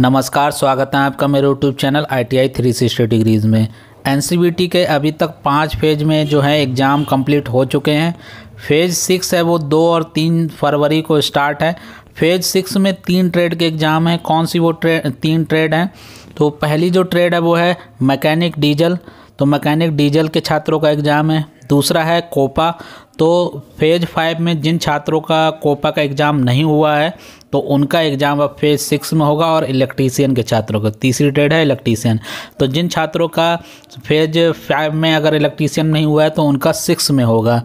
नमस्कार, स्वागत है आपका मेरे यूट्यूब चैनल ITI 360 डिग्रीज़ में। NCVT के अभी तक 5 फेज़ में जो है एग्ज़ाम कंप्लीट हो चुके हैं। फेज़ 6 है वो 2 और 3 फरवरी को स्टार्ट है। फेज़ 6 में 3 ट्रेड के एग्ज़ाम हैं। कौन सी वो 3 ट्रेड हैं? तो पहली जो ट्रेड है वो है मैकेनिक डीजल, तो मैकेनिक डीजल के छात्रों का एग्ज़ाम है। दूसरा है कोपा, तो फेज़ 5 में जिन छात्रों का कोपा का एग्ज़ाम नहीं हुआ है तो उनका एग्ज़ाम अब फेज़ 6 में होगा। और इलेक्ट्रीशियन के छात्रों का तीसरी ट्रेड है इलेक्ट्रीशियन, तो जिन छात्रों का फेज़ 5 में अगर इलेक्ट्रीशियन नहीं हुआ है तो उनका 6 में होगा।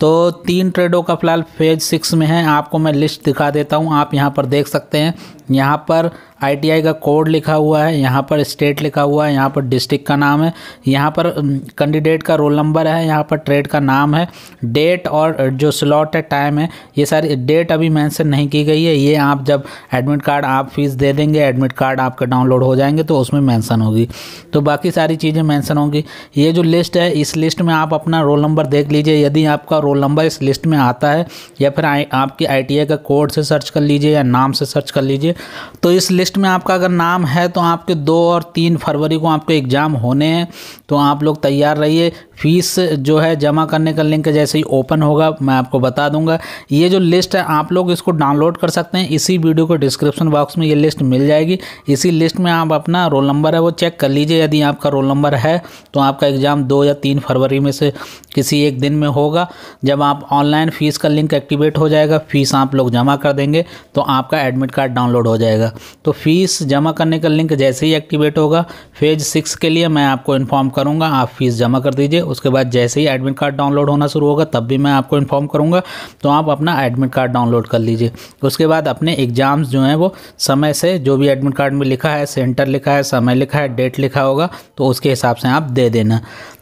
तो 3 ट्रेडों का फ़िलहाल फेज़ 6 में है। आपको मैं लिस्ट दिखा देता हूँ, आप यहाँ पर देख सकते हैं। यहाँ पर ITI का कोड लिखा हुआ है, यहाँ पर स्टेट लिखा हुआ है, यहाँ पर डिस्ट्रिक्ट का नाम है, यहाँ पर कैंडिडेट का रोल नंबर है, यहाँ पर ट्रेड का नाम है, डेट और जो स्लॉट है, टाइम है। ये सारी डेट अभी मेंशन नहीं की गई है। ये आप जब एडमिट कार्ड आप फीस दे देंगे, एडमिट कार्ड आपका डाउनलोड हो जाएंगे तो उसमें मेंशन होगी, तो बाकी सारी चीज़ें मेंशन होंगी। ये जो लिस्ट है, इस लिस्ट में आप अपना रोल नंबर देख लीजिए। यदि आपका रोल नंबर इस लिस्ट में आता है या फिर आपकी ITI का कोड से सर्च कर लीजिए या नाम से सर्च कर लीजिए, तो इस लिस्ट में आपका अगर नाम है तो आपके 2 और 3 फरवरी को आपके एग्ज़ाम होने हैं। तो आप लोग तैयार रहिए। फ़ीस जो है जमा करने का लिंक जैसे ही ओपन होगा मैं आपको बता दूंगा। ये जो लिस्ट है आप लोग इसको डाउनलोड कर सकते हैं। इसी वीडियो को डिस्क्रिप्शन बॉक्स में ये लिस्ट मिल जाएगी। इसी लिस्ट में आप अपना रोल नंबर है वो चेक कर लीजिए। यदि आपका रोल नंबर है तो आपका एग्ज़ाम 2 या 3 फरवरी में से किसी एक दिन में होगा। जब आप ऑनलाइन फ़ीस का लिंक एक्टिवेट हो जाएगा, फ़ीस आप लोग जमा कर देंगे तो आपका एडमिट कार्ड डाउनलोड हो जाएगा। तो फ़ीस जमा करने का लिंक जैसे ही एक्टिवेट होगा फेज़ 6 के लिए मैं आपको इन्फॉर्म करूँगा। आप फ़ीस जमा कर दीजिए। उसके बाद जैसे ही एडमिट कार्ड डाउनलोड होना शुरू होगा तब भी मैं आपको इन्फॉर्म करूँगा। तो आप अपना एडमिट कार्ड डाउनलोड कर लीजिए। उसके बाद अपने एग्ज़ाम्स जो हैं वो समय से, जो भी एडमिट कार्ड में लिखा है, सेंटर लिखा है, समय लिखा है, डेट लिखा होगा, तो उसके हिसाब से आप दे देना।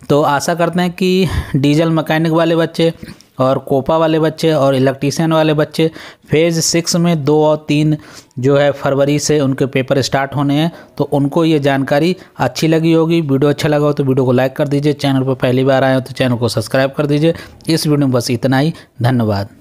तो आशा करते हैं कि डीजल मैकेनिक वाले बच्चे और कोपा वाले बच्चे और इलेक्ट्रीशियन वाले बच्चे फेज़ 6 में 2 और 3 जो है फरवरी से उनके पेपर स्टार्ट होने हैं, तो उनको ये जानकारी अच्छी लगी होगी। वीडियो अच्छा लगा हो तो वीडियो को लाइक कर दीजिए। चैनल पर पहली बार आए हो तो चैनल को सब्सक्राइब कर दीजिए। इस वीडियो में बस इतना ही। धन्यवाद।